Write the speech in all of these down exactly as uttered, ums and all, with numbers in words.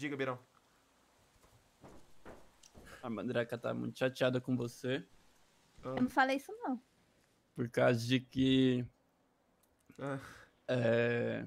Diga, Beirão. A Mandraka tá muito chateada com você. Ah. Eu não falei isso, não. Por causa de que... Ah. É...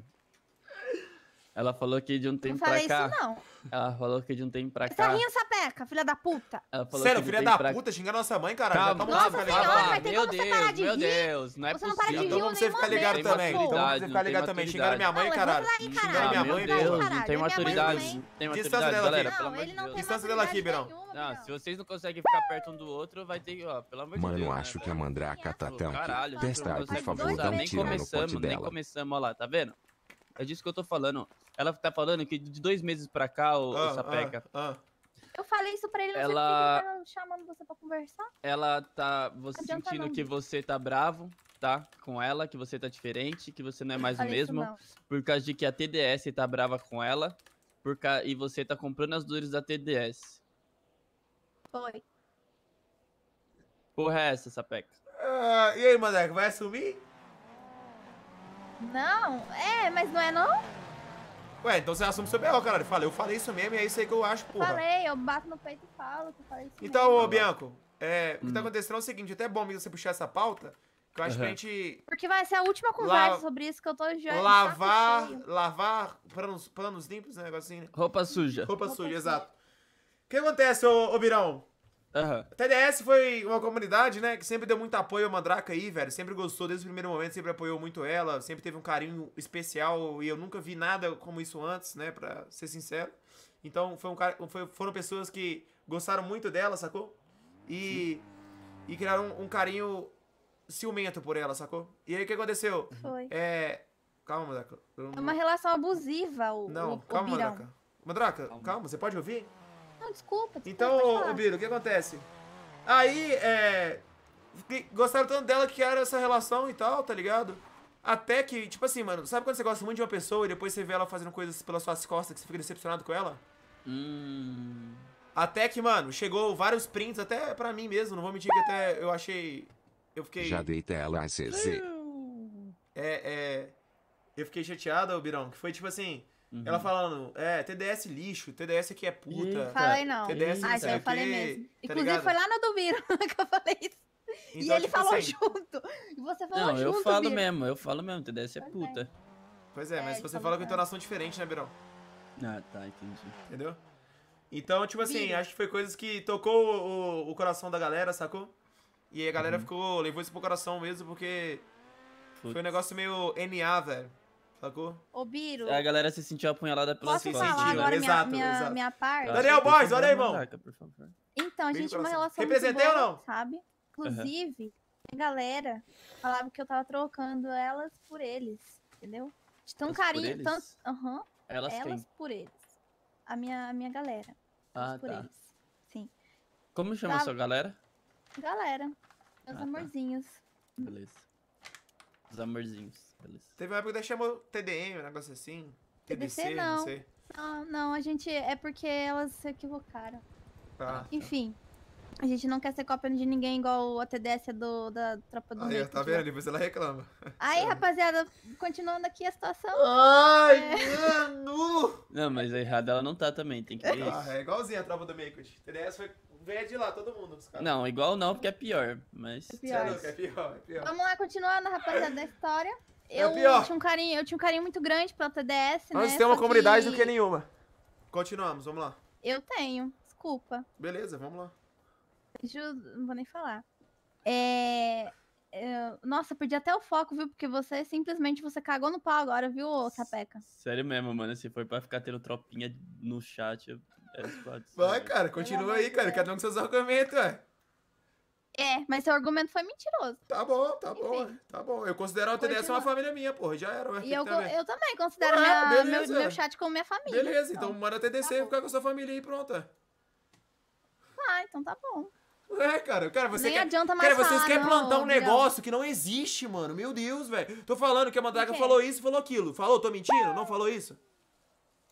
Ela falou que de um tempo pra cá... Não falei isso, não. Ela falou que de um tempo pra cá... Tá rindo, sapeca, filha da puta. Ela falou Sério, que filha um da pra... puta, xinga nossa mãe, caralho. Calma, nossa senhora, vai ter como você parar de rir. Meu Deus, não é possível. Você não para de rir, então você ficar ligado também. Então você ficar ligado também. Xingaram minha mãe, caralho. Xingaram minha mãe, caralho. Não tem maturidade. Tem maturidade, galera. Não, ele não tem maturidade nenhuma. Distância dela aqui, Beirão. Não, se vocês não conseguem ficar perto um do outro, vai ter, ó, pelo amor de Deus. Mano, acho que a Mandraka tá tão... Testa aí, por favor, dá um tiro no pote dela. Nem começamos, ó lá, tá vendo? É disso que eu tô falando. Ela tá falando que de dois meses pra cá, o, ah, o Sapeca... Ah, ah. Eu falei isso pra ele, não ela... sei porque ele tá chamando você pra conversar. Ela tá você sentindo que você tá bravo, tá? Com ela, que você tá diferente, que você não é mais o mesmo. Por causa de que a T D S tá brava com ela. Por ca... E você tá comprando as dores da T D S. Foi. Porra é essa, Sapeca? Uh, e aí, Mandraka, vai assumir? Não, é, mas não é não? Ué, então você assume seu B O, caralho. Falei, eu falei isso mesmo e é isso aí que eu acho, porra. Eu falei, eu bato no peito e falo que eu falei isso então, mesmo. Então, ô, Bianco, é, hum. o que tá acontecendo é o seguinte, até é bom mesmo você puxar essa pauta, que eu acho uhum. que a gente... Porque vai ser a última conversa La... sobre isso que eu tô já... Lavar, lavar, planos, planos limpos, né, negocinho, né? Roupa suja. Roupa, Roupa suja, suja, exato. O que acontece, ô, ô Birão? Uhum. A T D S foi uma comunidade, né, que sempre deu muito apoio à Mandraka aí, velho. Sempre gostou desde o primeiro momento, sempre apoiou muito ela. Sempre teve um carinho especial e eu nunca vi nada como isso antes, né, pra ser sincero. Então foi um cara, foi, foram pessoas que gostaram muito dela, sacou? E, e criaram um, um carinho ciumento por ela, sacou? E aí o que aconteceu? Foi. É, calma, Mandraka. Não... É uma relação abusiva, o Não, o, calma, o Mandraka. Mandraka, calma. calma, você pode ouvir? Não, desculpa, desculpa. Então, ô, Biro, o que acontece? Aí, é... gostaram tanto dela que era essa relação e tal, tá ligado? Até que, tipo assim, mano, sabe quando você gosta muito de uma pessoa e depois você vê ela fazendo coisas pelas suas costas que você fica decepcionado com ela? Hum... Até que, mano, chegou vários prints, até pra mim mesmo, não vou mentir que até eu achei... Eu fiquei... Já deita ela, C C. É, é... Eu fiquei chateado, ô, Birão, que foi tipo assim... Uhum. Ela falando, é, T D S lixo, T D S aqui é puta. Falei não. T D S ah, eu falei mesmo. Inclusive foi lá na do Biro que eu falei isso. Então, e ele tipo falou assim... junto. E você falou não, junto, Não, eu falo Biro. mesmo, eu falo mesmo, T D S é pois puta. É. Pois é, mas é, você fala com entonação diferente, né, Birão? Ah, tá, entendi. Entendeu? Então, tipo assim, Biro. acho que foi coisas que tocou o, o coração da galera, sacou? E aí a galera uhum. ficou, levou isso pro coração mesmo, porque Putz. foi um negócio meio N A, velho. Sacou? Ô, Biro. A galera se sentiu apunhalada pela sua Posso falar agora exato, minha, minha, exato. minha parte? Daniel Boys, olha aí, irmão. Então, a gente tinha uma relação muito boa, sabe? Inclusive, uhum. a galera falava que eu tava trocando elas por eles, entendeu? De tão elas carinho, por tanto... Uhum. Elas, elas por eles. A minha, a minha galera. Ah, por tá. eles. Sim. Como chama a sua galera? Galera. Meus ah, amorzinhos. Tá. Beleza. Os amorzinhos. Teve uma época que chamou T D M, um negócio assim. T D C, não. não sei. Não, não, a gente... É porque elas se equivocaram. Ah, Enfim, tá. a gente não quer ser cópia de ninguém igual a T D S do, da tropa do... Aí, Neto, tá vendo? Né? Depois ela reclama. Aí, é. rapaziada, continuando aqui a situação... Ai, é... mano! Não, mas a errada ela não tá também, tem que ver ah, isso. É igualzinha a tropa do Makeup. T D S foi... Veio de lá, todo mundo. Os caras. Não, igual não, porque é pior, mas... É pior. É, louco, é pior, é pior. Vamos lá, continuando, rapaziada, da história. Eu, é tinha um carinho, eu tinha um carinho muito grande pela T D S, né? Nós temos uma comunidade que... do que nenhuma. Continuamos, vamos lá. Eu tenho, desculpa. Beleza, vamos lá. Eu não vou nem falar. É... Eu... Nossa, perdi até o foco, viu? Porque você simplesmente você cagou no pau agora, viu, ô, Sapeca? Sério mesmo, mano. Se for pra ficar tendo tropinha no chat... Eu... É, Vai, cara, continua aí, cara. Cada um com seus argumentos, ué. É, mas seu argumento foi mentiroso. Tá bom, tá Enfim. bom, tá bom. Eu considero a T D S uma família minha, porra, já era. E eu, também. eu também considero ah, minha, meu, meu chat como minha família. Beleza, então, então manda a T D C tá e ficar com a sua família aí, pronta. Ah, então tá bom. É, cara, cara, você Nem quer, adianta mais cara, vocês falar, querem plantar não, um negócio não. que não existe, mano. Meu Deus, velho. Tô falando que a Mandraka falou isso e falou aquilo. Falou, tô mentindo? Não falou isso?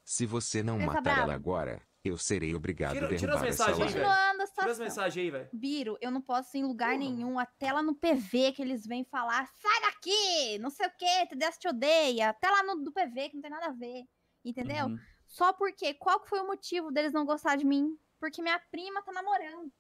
Se você não Pensa matar bravo. ela agora... Eu serei obrigado tira, a derrubar essa live. Continuando a situação. Tira as mensagens aí, velho. Biro, eu não posso ir em lugar uhum. nenhum, até lá no P V que eles vêm falar, sai daqui, não sei o que, T D S te odeia, até lá no do P V que não tem nada a ver. Entendeu? Uhum. Só porque, qual que foi o motivo deles não gostar de mim? Porque minha prima tá namorando.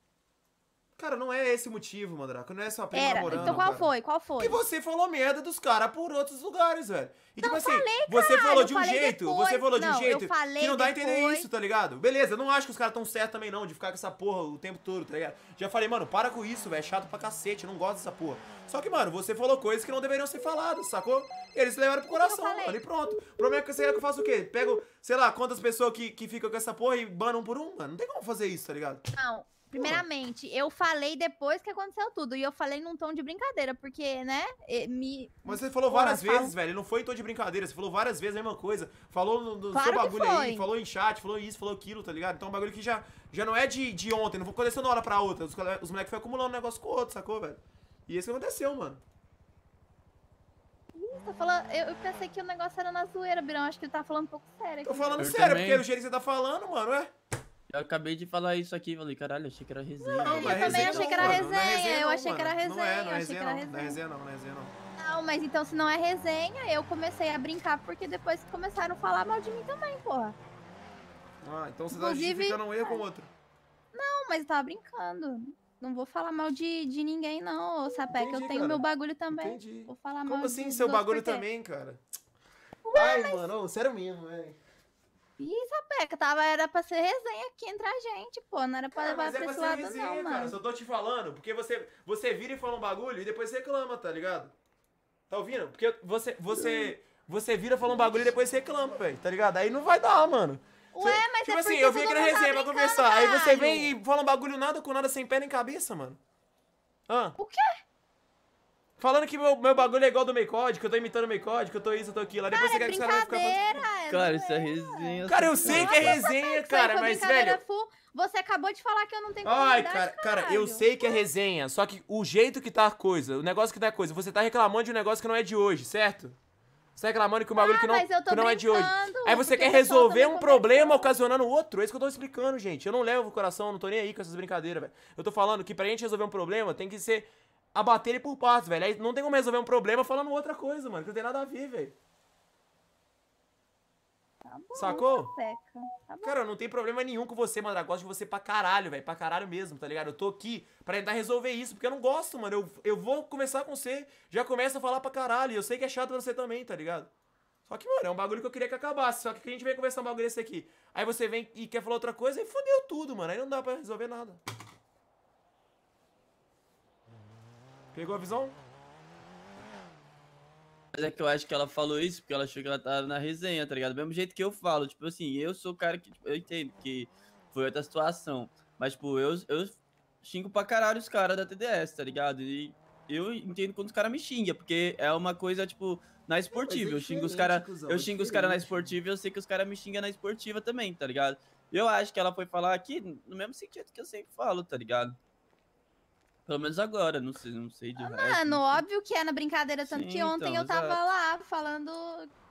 Cara, não é esse o motivo, Mandraka. Não é sua prima Era. namorando. Então qual cara. foi? Qual foi? Que você falou merda dos caras por outros lugares, velho. E não, tipo assim, falei, você falou de um jeito, depois. você falou de não, um jeito. Eu falei que não dá a entender isso, tá ligado? Beleza, eu não acho que os caras tão certos também não, de ficar com essa porra o tempo todo, tá ligado? Já falei, mano, para com isso, velho. É chato pra cacete, eu não gosto dessa porra. Só que, mano, você falou coisas que não deveriam ser faladas, sacou? Eles levaram pro coração, ali pronto. O problema é que você quer que eu faça o quê? Pego, sei lá, quantas pessoas que, que ficam com essa porra e banam por um, mano. Não tem como fazer isso, tá ligado? Não. Primeiramente, eu falei depois que aconteceu tudo. E eu falei num tom de brincadeira, porque, né, me... Mas você falou várias Porra, vezes, falo... velho. Não foi em tom de brincadeira. Você falou várias vezes a mesma coisa. Falou no, no claro seu bagulho aí, falou em chat, falou isso, falou aquilo, tá ligado? Então é um bagulho que já, já não é de, de ontem. Não aconteceu de uma hora pra outra. Os, os moleques foram acumulando um negócio com o outro, sacou, velho? E isso que aconteceu, mano. Tá falando, eu, eu pensei que o negócio era na zoeira, Birão. Acho que ele tá falando um pouco sério aqui. Tô falando eu sério, também. Porque o jeito que você tá falando, mano, é... Eu acabei de falar isso aqui, falei, caralho, achei que era resenha. Não, eu também achei que era resenha, eu achei que era resenha. Não é, não é resenha não, não é resenha não, não é resenha não. Não, mas então se não é resenha, eu comecei a brincar porque depois começaram a falar mal de mim também, porra. Ah, então você tá justificando um erro com o outro. Não, mas eu tava brincando. Não vou falar mal de, de ninguém não, Sapé, que eu tenho meu bagulho também. Entendi. Vou falar mal de ninguém. Como assim, seu bagulho também, cara? Ai, mano, sério mesmo, velho. Ih, Sapeca, tava, era pra ser resenha aqui entre a gente, pô. Não era pra cara, levar pra esse lado resenha, não, cara, mano. Só tô te falando, porque você, você vira e fala um bagulho e depois você reclama, tá ligado? Tá ouvindo? Porque você, você, você vira e fala um bagulho e depois você reclama, velho, tá ligado? Aí não vai dar, mano. Ué, você, mas tipo é assim, eu vim aqui na resenha pra conversar, aí você vem e fala um bagulho nada com nada, sem pé nem cabeça, mano. Hã? O quê? Falando que meu, meu bagulho é igual do Meicode, que eu tô imitando o Meicode, que eu tô isso, eu tô aquilo. Aí depois cara, você quer que você ficar falando... Cara, isso é resenha. Cara, eu sei que é resenha, cara, mas velho... Você acabou de falar que eu não tenho Ai, cara, cara, eu sei que é resenha, só que o jeito que tá a coisa, o negócio que tá a coisa, você tá reclamando de um negócio que não é de hoje, certo? Você tá reclamando que um bagulho ah, que, não, que não é de hoje. Aí você quer resolver um problema ocasionando outro. É isso que eu tô explicando, gente. Eu não levo o coração, não tô nem aí com essas brincadeiras, velho. Eu tô falando que pra gente resolver um problema tem que ser... abater ele por partes, velho. Aí não tem como resolver um problema falando outra coisa, mano. Que não tem nada a ver, velho. Tá bom, sacou? Tá bom. Cara, não tem problema nenhum com você, mano. Eu gosto de você pra caralho, velho. Pra caralho mesmo, tá ligado? Eu tô aqui pra tentar resolver isso, porque eu não gosto, mano. Eu, eu vou conversar com você, já começa a falar pra caralho. Eu sei que é chato pra você também, tá ligado? Só que, mano, é um bagulho que eu queria que acabasse. Só que a gente veio conversar um bagulho desse aqui. Aí você vem e quer falar outra coisa e fodeu tudo, mano. Aí não dá pra resolver nada. Pegou a visão? Mas é que eu acho que ela falou isso porque ela achou que ela tava na resenha, tá ligado? Do mesmo jeito que eu falo, tipo assim, eu sou o cara que... Tipo, eu entendo que foi outra situação, mas, tipo, eu, eu xingo pra caralho os caras da T D S, tá ligado? E eu entendo quando os caras me xingam, porque é uma coisa, tipo, na esportiva. Eu xingo os caras cara na esportiva e eu sei que os caras me xingam na esportiva também, tá ligado? Eu acho que ela foi falar aqui no mesmo sentido que eu sempre falo, tá ligado? Pelo menos agora, não sei, não sei de ah, resto, mano, sei. Óbvio que é na brincadeira, tanto Sim, que ontem então, eu tava exato. lá falando...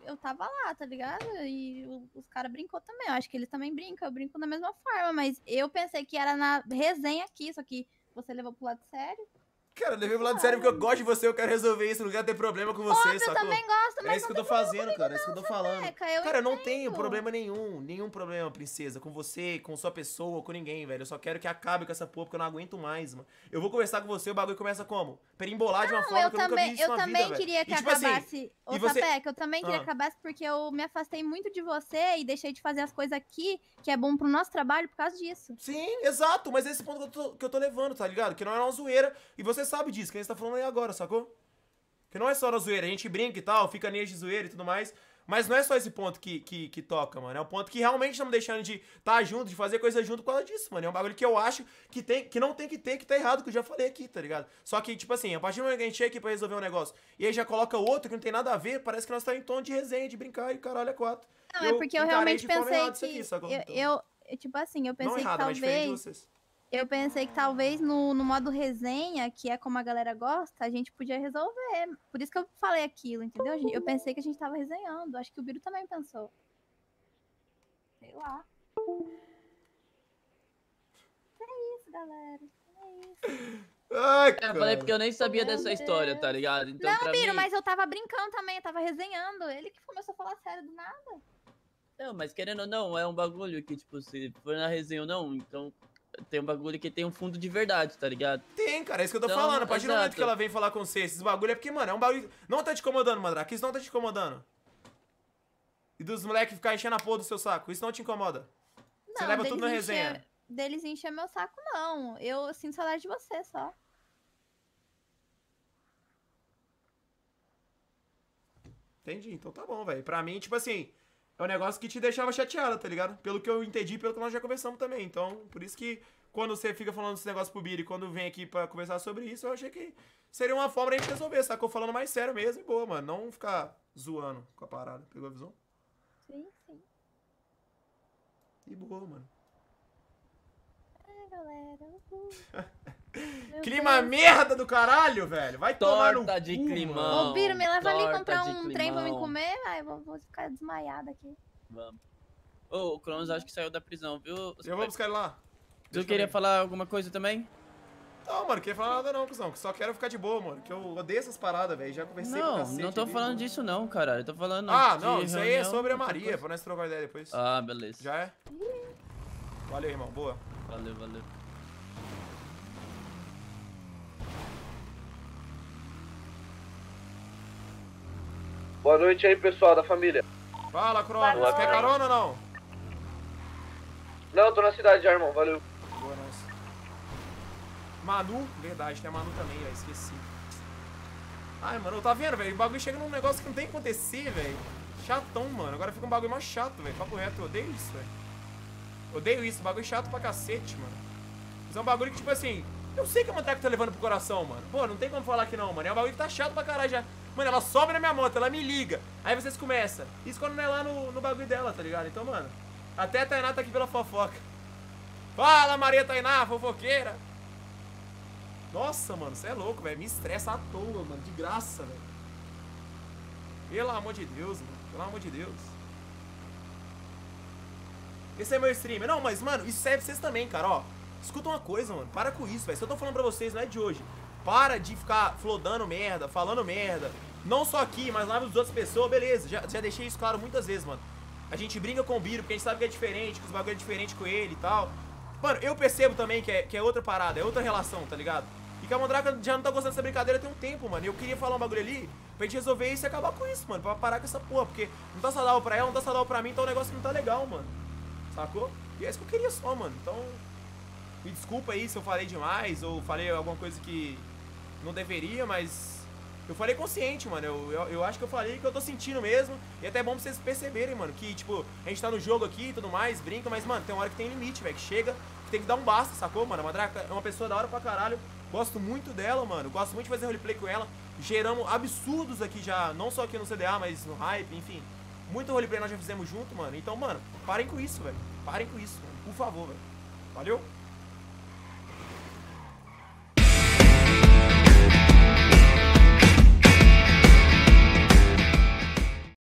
Eu tava lá, tá ligado? E os caras brincou também, eu acho que eles também brincam, eu brinco da mesma forma, mas eu pensei que era na resenha aqui, só que você levou pro lado sério. Cara, eu levei pro lado ah, sério porque eu gosto de você, eu quero resolver isso, não quero ter problema com você, óbvio, só eu também gosto, mas é isso que eu tô fazendo, cara, é isso que eu tô falando. Seca, eu cara, eu não tenho problema nenhum, nenhum problema, princesa, com você, com sua pessoa, com ninguém, velho. Eu só quero que acabe com essa porra, porque eu não aguento mais, mano. Eu vou conversar com você, o bagulho começa como? Perimbolar de uma forma eu que eu também, nunca vi isso na vida, velho. Eu também queria que e, tipo, acabasse, ô você... Sapeca, eu também queria ah. que acabasse porque eu me afastei muito de você e deixei de fazer as coisas aqui, que é bom pro nosso trabalho por causa disso. Sim, exato, mas esse ponto que eu tô, que eu tô levando, tá ligado? Que não era uma zoeira, e você sabe disso, que a gente tá falando aí agora, sacou? Que não é só na zoeira, a gente brinca e tal, fica nele de zoeira e tudo mais, mas não é só esse ponto que, que, que toca, mano, é um ponto que realmente estamos deixando de tá junto, de fazer coisa junto por causa disso, mano, é um bagulho que eu acho que, tem, que não tem que ter, que tá errado, que eu já falei aqui, tá ligado? Só que, tipo assim, a partir do momento que a gente chega aqui pra resolver um negócio, e aí já coloca outro que não tem nada a ver, parece que nós tá em tom de resenha, de brincar e caralho, é quatro. Não, eu é porque eu realmente pensei que, aqui, sacou? Eu, então, eu, tipo assim, eu pensei errado, que talvez... Não errado, mas diferente de vocês. Eu pensei que talvez no, no modo resenha, que é como a galera gosta, a gente podia resolver. Por isso que eu falei aquilo, entendeu? Eu pensei que a gente tava resenhando. Acho que o Biro também pensou. Sei lá. É isso, galera. É isso. Ai, cara. Eu falei porque eu nem sabia Meu dessa Deus. história, tá ligado? Então, não, Biro, mim... mas eu tava brincando também, eu tava resenhando. Ele que começou a falar sério do nada. Não, mas querendo ou não, é um bagulho que, tipo, se for na resenha ou não, então tem um bagulho que tem um fundo de verdade, tá ligado? Tem, cara, é isso que eu tô então, falando. A partir exato. do momento que ela vem falar com você, esses bagulho é porque, mano, é um bagulho... Não tá te incomodando, Mandraka, isso não tá te incomodando. E dos moleques ficar enchendo a porra do seu saco, isso não te incomoda? Não, você leva tudo na resenha. Encher, deles encher meu saco, não. Eu sinto saudade de você, só. Entendi, então tá bom, velho. Pra mim, tipo assim, é um negócio que te deixava chateada, tá ligado? Pelo que eu entendi, pelo que nós já conversamos também. Então, por isso que quando você fica falando esse negócio pro Biri, quando vem aqui pra conversar sobre isso, eu achei que seria uma forma de a gente resolver, sacou? Falando mais sério mesmo e boa, mano. Não ficar zoando com a parada. Pegou a visão? Sim, sim. E boa, mano. É, galera. Uhum. Clima Deus. merda do caralho, velho. Vai Torta tomar no cu, de climão. Ô, Biro, me leva Torta ali comprar um trem pra me comer. Ai, vou, vou ficar desmaiada aqui. Vamos. Ô, oh, o Cronos acho que saiu da prisão, viu? Os eu vou buscar ele lá. Tu queria falar alguma coisa também? Não, mano, não queria falar nada não, cuzão. Só quero ficar de boa, mano. Que eu odeio essas paradas, velho. Já conversei não, com cacete. Não, não tô ali, falando mano. disso não, cara. Eu tô falando... Ah, não. Isso aí é sobre a Maria. Pra nós trocar ideia depois. Ah, beleza. Já é? Valeu, irmão. Boa. Valeu, valeu. Boa noite aí, pessoal da família. Fala, Cronos. Quer carona ou não? Não, tô na cidade já, irmão. Valeu. Boa, nossa. Manu? Verdade, tem a Manu também, velho. Esqueci. Ai, mano, tá vendo, velho? O bagulho chega num negócio que não tem que acontecer, velho. Chatão, mano. Agora fica um bagulho mais chato, velho. Papo reto, eu odeio isso, velho. Odeio isso. Bagulho chato pra cacete, mano. Mas é um bagulho que, tipo assim... Eu sei que a Mandraka tá levando pro coração, mano. Pô, não tem como falar que não, mano. É um bagulho que tá chato pra caralho já. Mano, ela sobe na minha moto, ela me liga. Aí vocês começam. Isso quando não é lá no, no bagulho dela, tá ligado? Então, mano, até a Tainá tá aqui pela fofoca. Fala, Maria Tainá, fofoqueira. Nossa, mano, você é louco, velho. Me estressa à toa, mano. De graça, velho. Pelo amor de Deus, mano. Pelo amor de Deus. Esse é meu streamer. Não, mas, mano, isso serve pra vocês também, cara, ó. Escuta uma coisa, mano. Para com isso, velho. Se eu tô falando pra vocês, não é de hoje. Para de ficar flodando merda, falando merda. Não só aqui, mas lá nas outras pessoas, beleza. Já, já deixei isso claro muitas vezes, mano. A gente brinca com o Biro, porque a gente sabe que é diferente, que os bagulho é diferente com ele e tal. Mano, eu percebo também que é, que é outra parada, é outra relação, tá ligado? E que a Mandraka já não tá gostando dessa brincadeira tem um tempo, mano. Eu queria falar um bagulho ali pra gente resolver isso e acabar com isso, mano. Pra parar com essa porra, porque não tá saudável pra ela, não tá saudável pra mim, então o negócio não tá legal, mano. Sacou? E é isso que eu queria só, mano. Então, me desculpa aí se eu falei demais ou falei alguma coisa que... Não deveria, mas eu falei consciente, mano. Eu, eu, eu acho que eu falei que eu tô sentindo mesmo. E até é bom pra vocês perceberem, mano, que, tipo, a gente tá no jogo aqui e tudo mais, brinca, mas, mano, tem uma hora que tem limite, velho, que chega, que tem que dar um basta, sacou, mano? A Mandraka é uma pessoa da hora pra caralho. Gosto muito dela, mano. Gosto muito de fazer roleplay com ela. Geramos absurdos aqui já, não só aqui no C D A, mas no Hype, enfim. Muito roleplay nós já fizemos junto, mano. Então, mano, parem com isso, velho. Parem com isso, mano. Por favor, velho. Valeu?